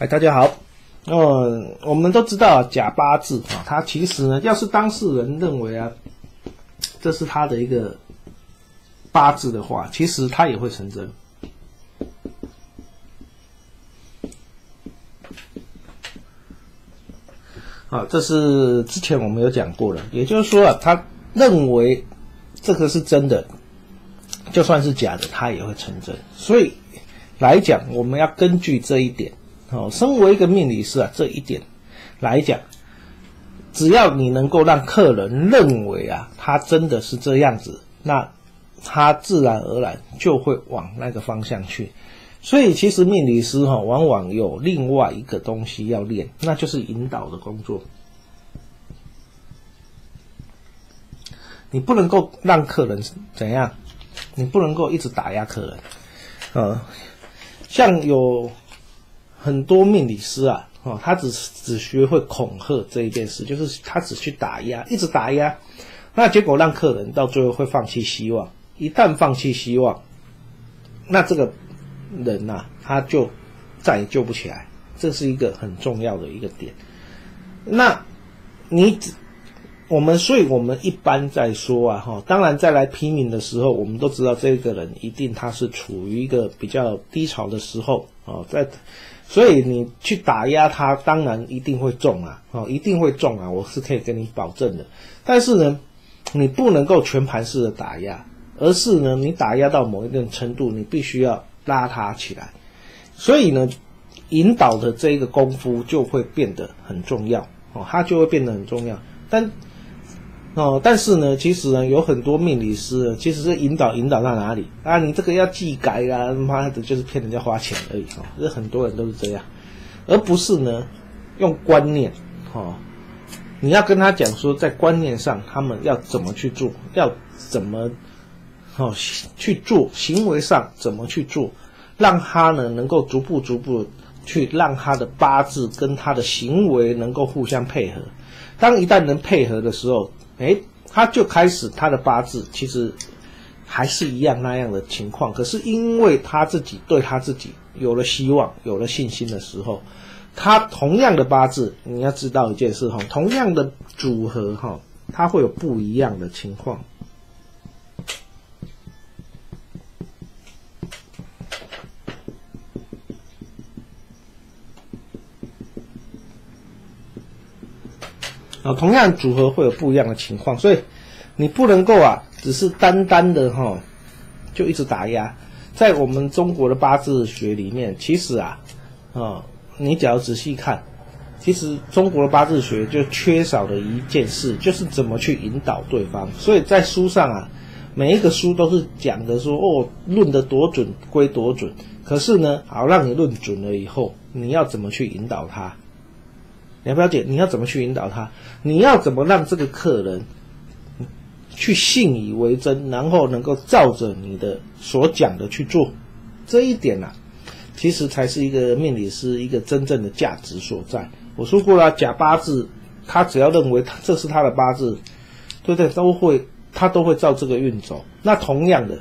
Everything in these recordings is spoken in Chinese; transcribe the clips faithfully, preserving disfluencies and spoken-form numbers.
哎，大家好。嗯，我们都知道假八字啊，它其实呢，要是当事人认为啊，这是他的一个八字的话，其实他也会成真。啊，这是之前我们有讲过的，也就是说啊，他认为这个是真的，就算是假的，他也会成真。所以来讲，我们要根据这一点。 哦，身为一个命理师啊，这一点来讲，只要你能够让客人认为啊，他真的是这样子，那他自然而然就会往那个方向去。所以，其实命理师哈、啊，往往有另外一个东西要练，那就是引导的工作。你不能够让客人怎样，你不能够一直打压客人。呃，像有。 很多命理师啊，哦，他只只学会恐吓这一件事，就是他只去打压，一直打压，那结果让客人到最后会放弃希望。一旦放弃希望，那这个人呐、啊，他就再也救不起来。这是一个很重要的一个点。那你我们，所以我们一般在说啊，哈，当然在来批评的时候，我们都知道这个人一定他是处于一个比较低潮的时候哦，在。 所以你去打压他，当然一定会中啊，哦，一定会中啊，我是可以跟你保证的。但是呢，你不能够全盘式的打压，而是呢，你打压到某一定程度，你必须要拉他起来。所以呢，引导的这一个功夫就会变得很重要哦，它就会变得很重要。但哦，但是呢，其实呢，有很多命理师其实是引导引导到哪里啊？你这个要技改啊，妈的，就是骗人家花钱而已哦。这很多人都是这样，而不是呢用观念哦。你要跟他讲说，在观念上他们要怎么去做，要怎么哦去做，行为上怎么去做，让他呢能够逐步逐步去让他的八字跟他的行为能够互相配合。当一旦能配合的时候， 哎，他就开始他的八字其实还是一样那样的情况，可是因为他自己对他自己有了希望、有了信心的时候，他同样的八字，你要知道一件事哈，同样的组合哈，它会有不一样的情况。啊，同样组合会有不一样的情况，所以你不能够啊，只是单单的哈、哦，就一直打压。在我们中国的八字学里面，其实啊，啊、哦，你只要仔细看，其实中国的八字学就缺少了一件事，就是怎么去引导对方。所以在书上啊，每一个书都是讲的说哦，论得多准归多准，可是呢，好让你论准了以后，你要怎么去引导他？ 你要不要解？你要怎么去引导他？你要怎么让这个客人去信以为真，然后能够照着你的所讲的去做？这一点啊，其实才是一个命理师一个真正的价值所在。我说过了，假八字，他只要认为这是他的八字，对不对？都会他都会照这个运走。那同样的，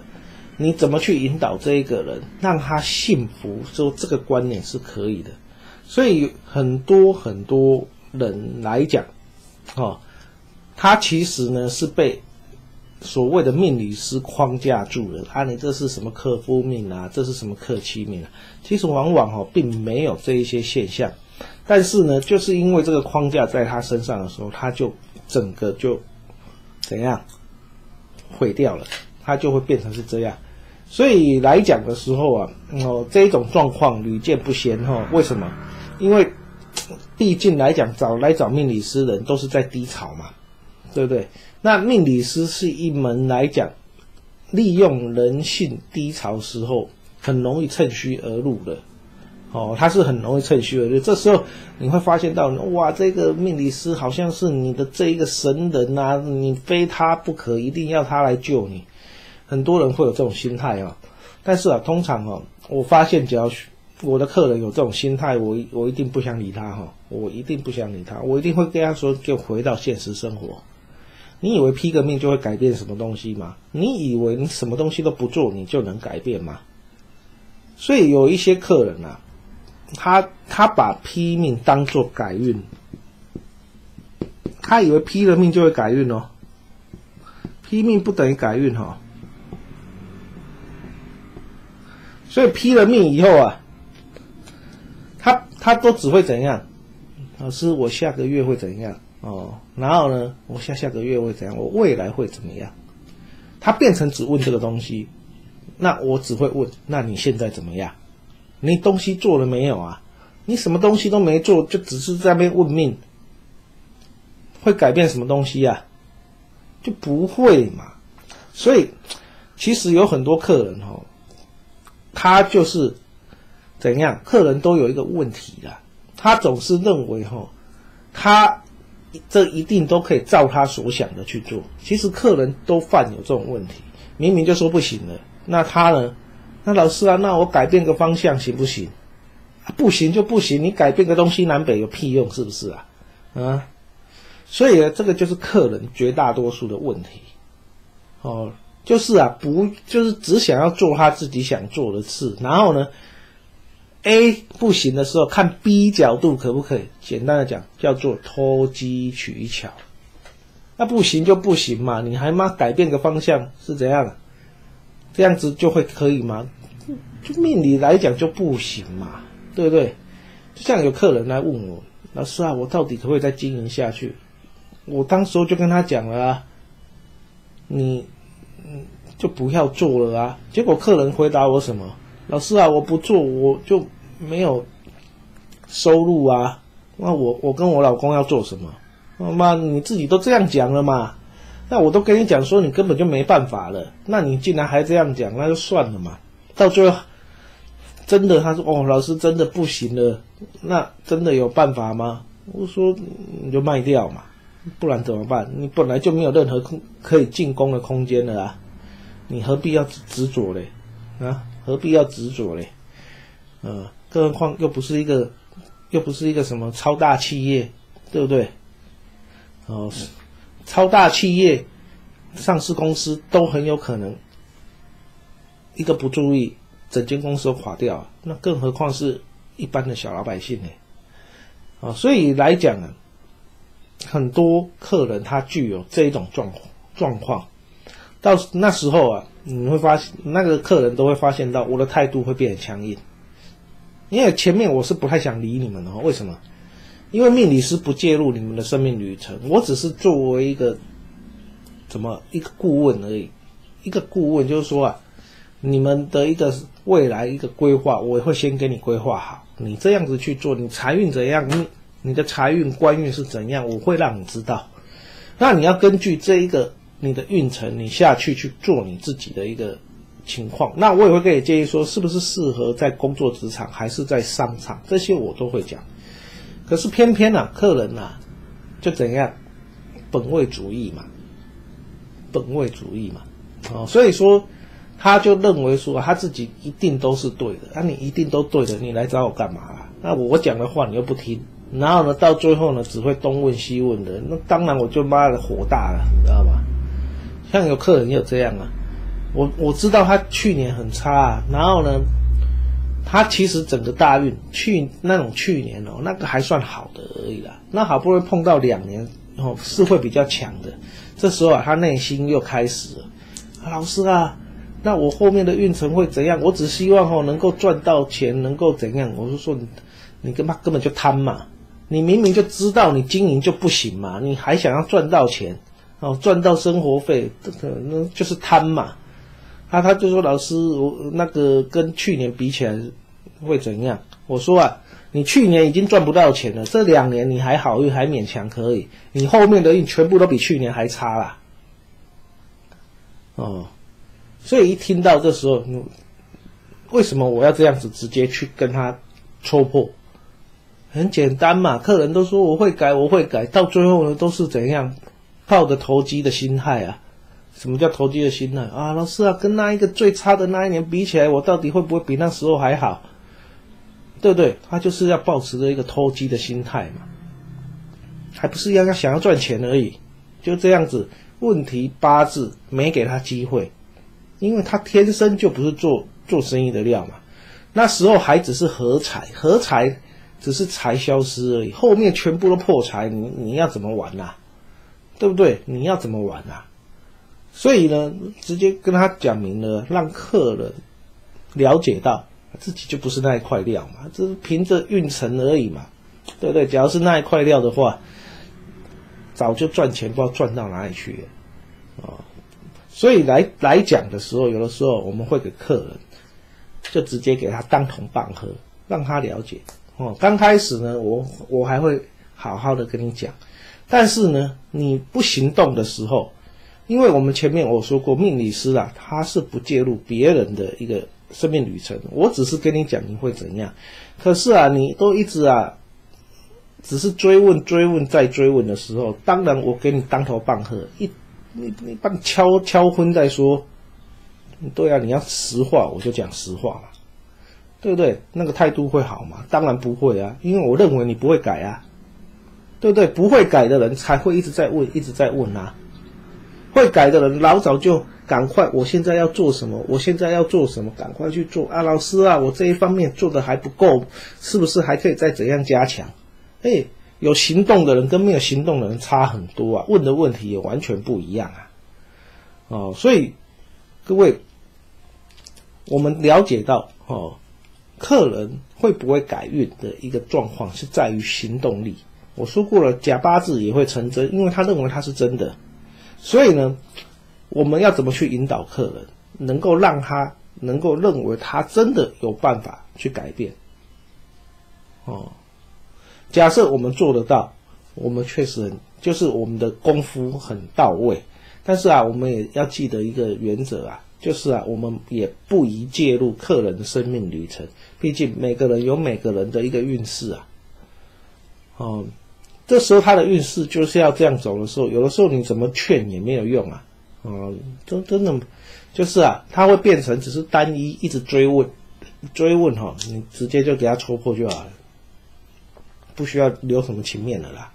你怎么去引导这一个人，让他信服，说这个观念是可以的？ 所以很多很多人来讲，哦，他其实呢是被所谓的命理师框架住了啊，你这是什么克夫命啊，这是什么克妻命啊？其实往往哦并没有这一些现象，但是呢，就是因为这个框架在他身上的时候，他就整个就怎样毁掉了，他就会变成是这样。 所以来讲的时候啊，哦，这一种状况屡见不鲜哈、哦。为什么？因为毕竟来讲，找来找命理师人都是在低潮嘛，对不对？那命理师是一门来讲，利用人性低潮时候很容易趁虚而入的，哦，他是很容易趁虚而入。这时候你会发现到，哇，这个命理师好像是你的这一个神人啊，你非他不可，一定要他来救你。 很多人会有这种心态啊，但是啊，通常哦、啊，我发现只要我的客人有这种心态，我我一定不想理他哈、啊，我一定不想理他，我一定会跟他说，就回到现实生活。你以为批个命就会改变什么东西吗？你以为你什么东西都不做，你就能改变吗？所以有一些客人啊，他他把批命当作改运，他以为批了命就会改运哦，批命不等于改运哦。所以批了命以后啊，他他都只会怎样？老师，我下个月会怎样？哦，然后呢，我下下个月会怎样？我未来会怎么样？他变成只问这个东西，那我只会问，那你现在怎么样？你东西做了没有啊？你什么东西都没做，就只是在那边问命，会改变什么东西啊？就不会嘛。所以，其实有很多客人哦，他就是怎样，客人都有一个问题啦，他总是认为哦，他这一定都可以照他所想的去做。其实客人都犯有这种问题，明明就说不行了，那他呢？那老师啊，那我改变个方向行不行？啊、不行就不行，你改变个东西南北有屁用，是不是啊？啊，所以呢，这个就是客人绝大多数的问题，哦，就是啊，不就是只想要做他自己想做的事，然后呢 ，A 不行的时候看 B 角度可不可以？简单的讲叫做投机取巧，那不行就不行嘛，你还妈改变个方向是怎样啊？这样子就会可以吗？就命理来讲就不行嘛，对不对？就像有客人来问我，老师啊，我到底可不可以再经营下去？我当时候就跟他讲了啊，你就不要做了啊。结果客人回答我什么？老师啊，我不做我就没有收入啊。那我我跟我老公要做什么？妈，你自己都这样讲了嘛。那我都跟你讲说你根本就没办法了，那你竟然还这样讲，那就算了嘛。到最后真的他说哦，老师真的不行了，那真的有办法吗？我说你就卖掉嘛，不然怎么办？你本来就没有任何可以进攻的空间了啊，你何必要执着嘞？啊，何必要执着嘞？呃，更何况又不是一个又不是一个什么超大企业，对不对？哦。超大企业、上市公司都很有可能一个不注意，整间公司都垮掉了，那更何况是一般的小老百姓呢？啊、哦，所以来讲呢，很多客人他具有这一种状状况，到那时候啊，你会发现那个客人都会发现到我的态度会变得强硬，因为前面我是不太想理你们的，为什么？因为命理师不介入你们的生命旅程，我只是作为一个怎么一个顾问而已。一个顾问就是说啊，你们的一个未来一个规划，我会先给你规划好，你这样子去做，你财运怎样，你你的财运官运是怎样，我会让你知道。那你要根据这一个你的运程，你下去去做你自己的一个情况。那我也会给你建议说，是不是适合在工作职场还是在商场，这些我都会讲。可是偏偏啊，客人啊，就怎样，本位主义嘛，本位主义嘛，哦，所以说他就认为说他自己一定都是对的，啊，你一定都对的，你来找我干嘛啊？那我讲的话你又不听，然后呢，到最后呢，只会东问西问的，那当然我就妈的火大了，你知道吗？像有客人也有这样啊，我我知道他去年很差啊，然后呢。他其实整个大运去那种去年哦，那个还算好的而已啦。那好不容易碰到两年哦，是会比较强的。这时候啊，他内心又开始了，啊、老师啊，那我后面的运程会怎样？我只希望哦能够赚到钱，能够怎样？我就说你，你根本根本就贪嘛！你明明就知道你经营就不行嘛，你还想要赚到钱哦，赚到生活费，这可能就是贪嘛。他、啊、他就说老师，我那个跟去年比起来会怎样？我说啊，你去年已经赚不到钱了，这两年你还好运还勉强可以，你后面的运全部都比去年还差啦。哦，所以一听到这时候，为什么我要这样子直接去跟他戳破？很简单嘛，客人都说我会改，我会改，到最后呢都是怎样，抱着投机的心态啊。什么叫投机的心态啊？老师啊，跟那一个最差的那一年比起来，我到底会不会比那时候还好？对不对？他就是要抱持着一个投机的心态嘛，还不是要要想要赚钱而已，就这样子。问题八字没给他机会，因为他天生就不是做做生意的料嘛。那时候还只是合财，合财只是财消失而已，后面全部都破财，你你要怎么玩啊？对不对？你要怎么玩啊？所以呢，直接跟他讲明了，让客人了解到自己就不是那一块料嘛，这是凭着运程而已嘛，对不对？只要是那一块料的话，早就赚钱不知道赚到哪里去了。 哦，所以来来讲的时候，有的时候我们会给客人就直接给他当头棒喝，让他了解。哦，刚开始呢，我我还会好好的跟你讲，但是呢，你不行动的时候，因为我们前面我说过，命理师啊，他是不介入别人的一个生命旅程，我只是跟你讲你会怎样，可是啊，你都一直啊。 只是追问、追问、再追问的时候，当然我给你当头棒喝，一你你把你敲敲昏再说。对啊，你要实话，我就讲实话嘛，对不对？那个态度会好吗？当然不会啊，因为我认为你不会改啊，对不对？不会改的人才会一直在问、一直在问啊。会改的人老早就赶快，我现在要做什么？我现在要做什么？赶快去做啊！老师啊，我这一方面做的还不够，是不是还可以再怎样加强？ 哎，有行动的人跟没有行动的人差很多啊，问的问题也完全不一样啊。哦，所以各位，我们了解到哦，客人会不会改运的一个状况是在于行动力。我说过了，假八字也会成真，因为他认为他是真的。所以呢，我们要怎么去引导客人，能够让他能够认为他真的有办法去改变？哦。 假设我们做得到，我们确实很，就是我们的功夫很到位。但是啊，我们也要记得一个原则啊，就是啊，我们也不宜介入客人的生命旅程。毕竟每个人有每个人的一个运势啊。哦、嗯，这时候他的运势就是要这样走的时候，有的时候你怎么劝也没有用啊。嗯，真真的就是啊，他会变成只是单一一直追问，追问哈、哦，你直接就给他戳破就好了。 不需要留什么情面了啦，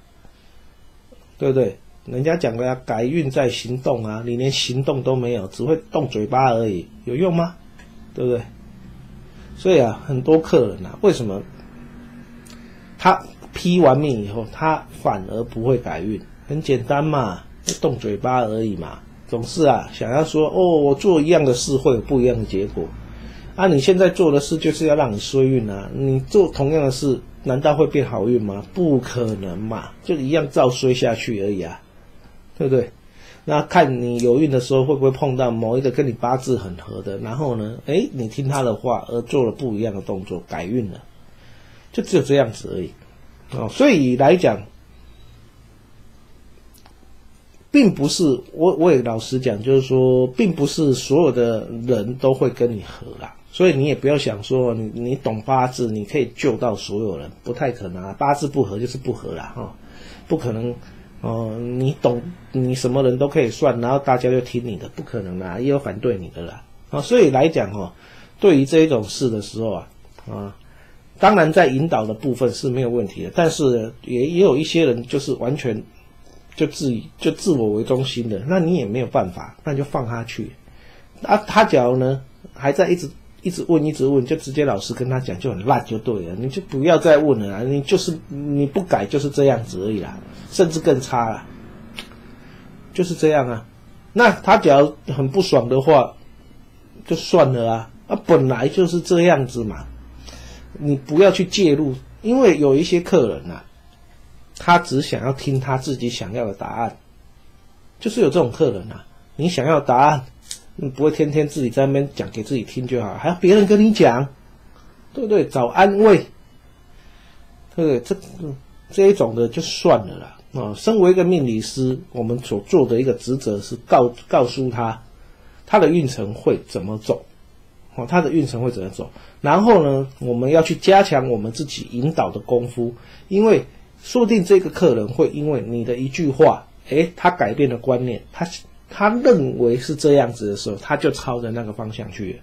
对不对？人家讲的呀，改运在行动啊，你连行动都没有，只会动嘴巴而已，有用吗？对不对？所以啊，很多客人啊，为什么他批完命以后，他反而不会改运？很简单嘛，动嘴巴而已嘛，总是啊想要说哦，我做一样的事会有不一样的结果。 啊，你现在做的事就是要让你衰运啊！你做同样的事，难道会变好运吗？不可能嘛，就一样照衰下去而已啊，对不对？那看你有运的时候，会不会碰到某一个跟你八字很合的，然后呢，哎，你听他的话而做了不一样的动作，改运了，就只有这样子而已。哦，所以来讲，并不是我我也老实讲，就是说，并不是所有的人都会跟你合啦。 所以你也不要想说你你懂八字，你可以救到所有人，不太可能啊。八字不合就是不合啦，哈、哦，不可能哦。你懂你什么人都可以算，然后大家就听你的，不可能啦，也有反对你的啦。啊、哦，所以来讲哦，对于这一种事的时候啊，啊，当然在引导的部分是没有问题的，但是也也有一些人就是完全就自就自我为中心的，那你也没有办法，那就放他去。啊，他假如呢还在一直。 一直问，一直问，就直接老师跟他讲就很烂就对了，你就不要再问了啊！你就是你不改就是这样子而已啦，甚至更差啦，就是这样啊。那他只要很不爽的话，就算了啊，啊本来就是这样子嘛，你不要去介入，因为有一些客人啊，他只想要听他自己想要的答案，就是有这种客人啊，你想要答案。 你不会天天自己在那边讲给自己听就好，还要别人跟你讲，对不对？找安慰，对不对？这这一种的就算了啦。哦，身为一个命理师，我们所做的一个职责是告告诉他，他的运程会怎么走，哦，他的运程会怎么走。然后呢，我们要去加强我们自己引导的功夫，因为说不定这个客人会因为你的一句话，诶，他改变了观念，他。 他认为是这样子的时候，他就朝着那个方向去了，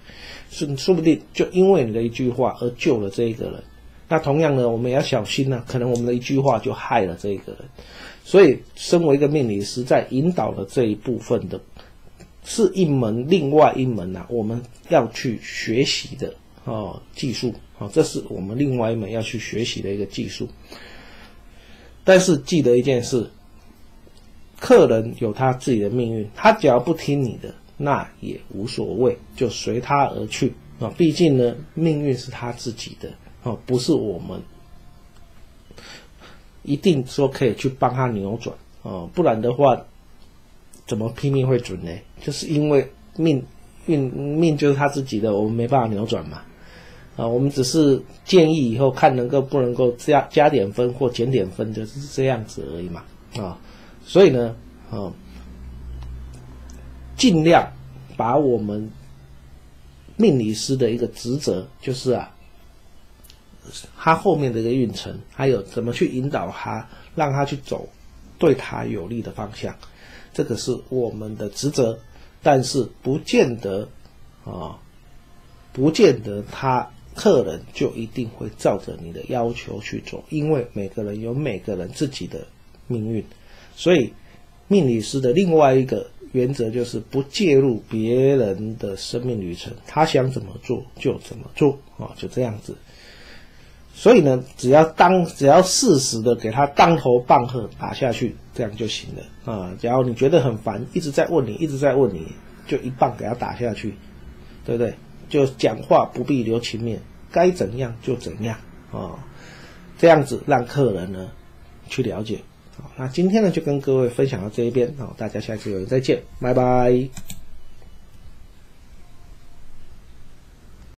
说说不定就因为你的一句话而救了这一个人。那同样呢，我们也要小心啊，可能我们的一句话就害了这一个人。所以，身为一个命理师，在引导的这一部分的，是一门另外一门啊，我们要去学习的哦技术啊，这是我们另外一门要去学习的一个技术。但是记得一件事，客人有他自己的命运，他只要不听你的，那也无所谓，就随他而去啊。毕竟呢，命运是他自己的啊，不是我们一定说可以去帮他扭转啊，不然的话，怎么拼命会准呢？就是因为命。命命就是他自己的，我们没办法扭转嘛，啊，我们只是建议以后看能够不能够加加点分或减点分，就是这样子而已嘛，啊，所以呢，啊，尽量把我们命理师的一个职责，就是啊，他后面的一个运程，还有怎么去引导他，让他去走对他有利的方向，这个是我们的职责。但是不见得，啊，不见得他客人就一定会照着你的要求去做，因为每个人有每个人自己的命运，所以命理师的另外一个原则就是不介入别人的生命旅程，他想怎么做就怎么做啊，就这样子。所以呢，只要当只要适时的给他当头棒喝打下去，这样就行了啊。只要你觉得很烦，一直在问你，一直在问你，就一棒给他打下去，对不对？就讲话不必留情面，该怎样就怎样啊。这样子让客人呢去了解。好，那今天呢就跟各位分享到这一边，好，大家下次有缘再见，拜拜。